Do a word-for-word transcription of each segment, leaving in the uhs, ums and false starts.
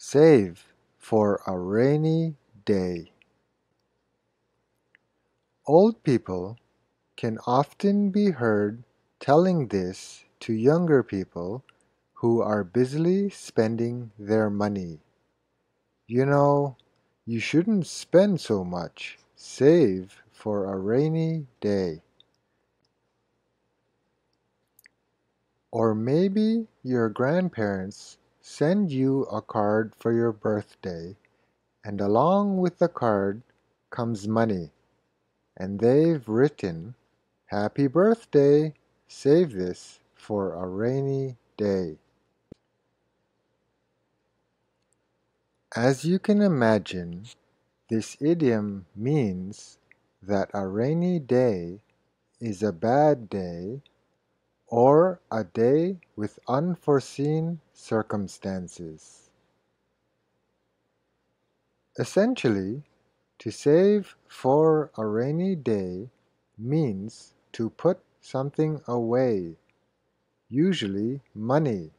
Save for a rainy day. Old people can often be heard telling this to younger people who are busily spending their money. You know, you shouldn't spend so much. Save for a rainy day. Or maybe your grandparents send you a card for your birthday, and along with the card comes money, and they've written, "Happy birthday, save this for a rainy day." As you can imagine, this idiom means that a rainy day is a bad day or a day with unforeseen circumstances. Essentially, to save for a rainy day means to put something away, usually money,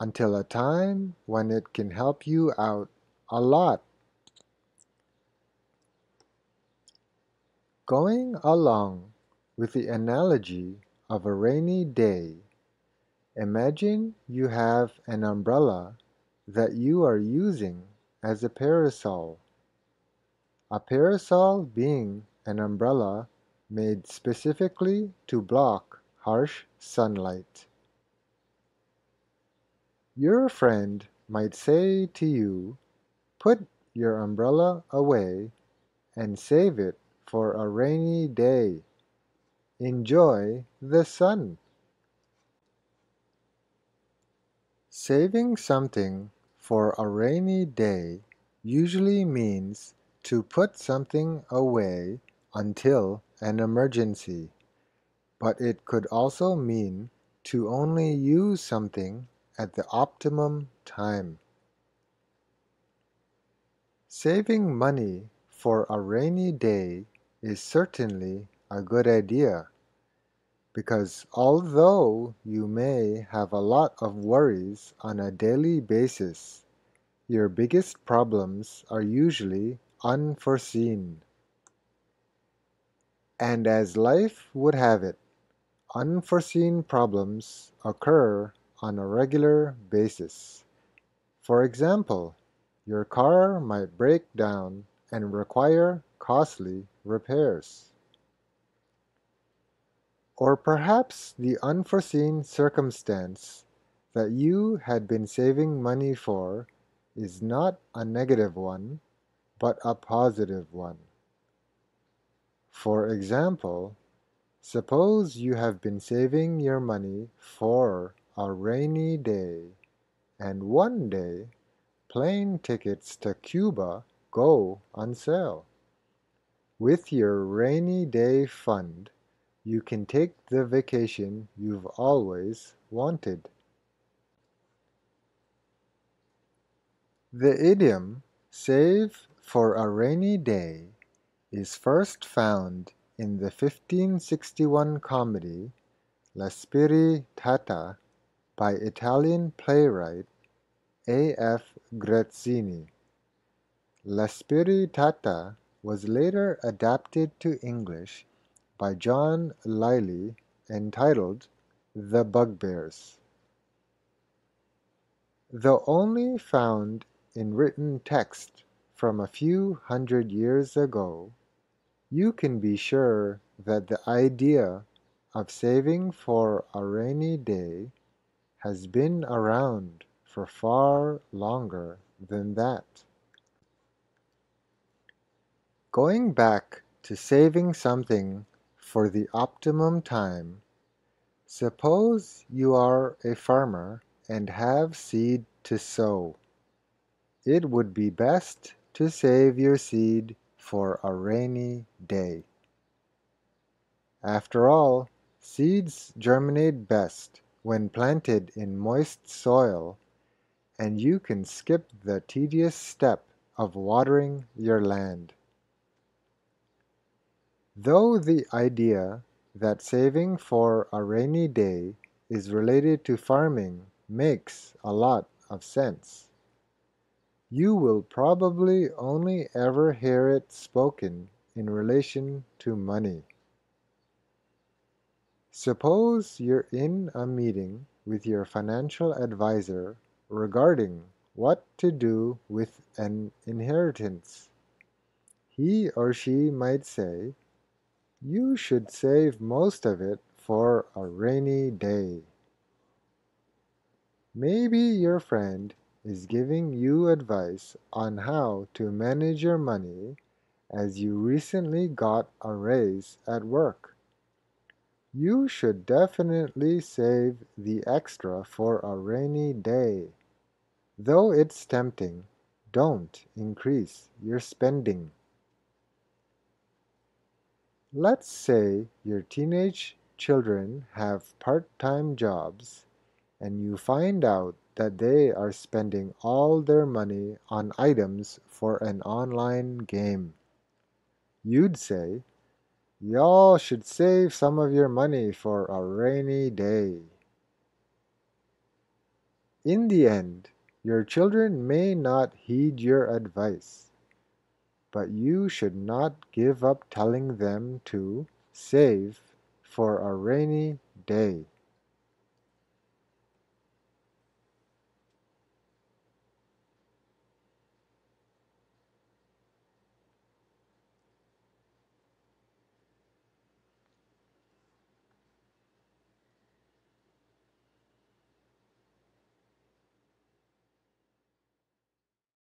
until a time when it can help you out a lot. Going along with the analogy of a rainy day, imagine you have an umbrella that you are using as a parasol. A parasol being an umbrella made specifically to block harsh sunlight. Your friend might say to you, "Put your umbrella away and save it for a rainy day. Enjoy the sun." Saving something for a rainy day usually means to put something away until an emergency, but it could also mean to only use something at the optimum time. Saving money for a rainy day is certainly a good idea, because although you may have a lot of worries on a daily basis, your biggest problems are usually unforeseen. And as life would have it, unforeseen problems occur on a regular basis. For example, your car might break down and require costly repairs. Or perhaps the unforeseen circumstance that you had been saving money for is not a negative one, but a positive one. For example, suppose you have been saving your money for a rainy day, and one day plane tickets to Cuba go on sale. With your rainy day fund, you can take the vacation you've always wanted. The idiom, save for a rainy day, is first found in the fifteen sixty-one comedy La Spiritata by Italian playwright A F Grazzini. La Spiritata was later adapted to English by John Lyly, entitled The Bugbears. Though only found in written text from a few hundred years ago, you can be sure that the idea of saving for a rainy day has been around for far longer than that. Going back to saving something for the optimum time, suppose you are a farmer and have seed to sow. It would be best to save your seed for a rainy day. After all, seeds germinate best when planted in moist soil, and you can skip the tedious step of watering your land. Though the idea that saving for a rainy day is related to farming makes a lot of sense, you will probably only ever hear it spoken in relation to money. Suppose you're in a meeting with your financial advisor regarding what to do with an inheritance. He or she might say, "You should save most of it for a rainy day." Maybe your friend is giving you advice on how to manage your money as you recently got a raise at work. You should definitely save the extra for a rainy day. Though it's tempting, don't increase your spending. Let's say your teenage children have part-time jobs and you find out that they are spending all their money on items for an online game. You'd say, "Y'all should save some of your money for a rainy day." In the end, your children may not heed your advice, but you should not give up telling them to save for a rainy day.